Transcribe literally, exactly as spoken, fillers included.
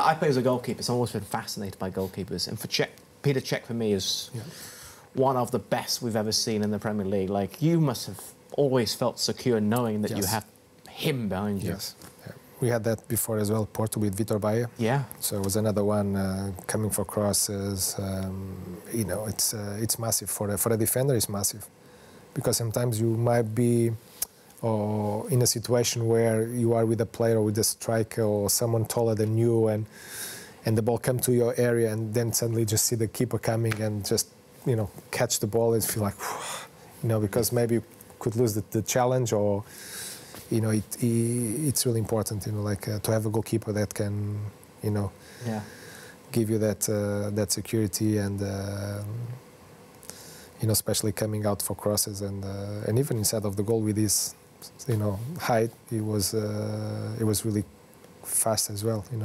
I play as a goalkeeper, so I've always been fascinated by goalkeepers. And for Cech, Peter Cech for me is yeah. one of the best we've ever seen in the Premier League. Like, you must have always felt secure knowing that yes. you have him behind you. Yes. Yeah. We had that before as well, Porto with Vitor Baia. Yeah. So it was another one uh, coming for crosses. Um, you know, it's, uh, it's massive. For a, for a defender, it's massive. Because sometimes you might be... or in a situation where you are with a player or with a striker or someone taller than you, and and the ball comes to your area, and then suddenly just see the keeper coming and just, you know, catch the ball and feel like, you know, because maybe you could lose the, the challenge, or, you know, it, it it's really important, you know, like uh, to have a goalkeeper that can, you know, yeah. give you that uh, that security and. Uh, You know, especially coming out for crosses and uh, and even inside of the goal with his, you know, height, he was uh, it was really fast as well, you know.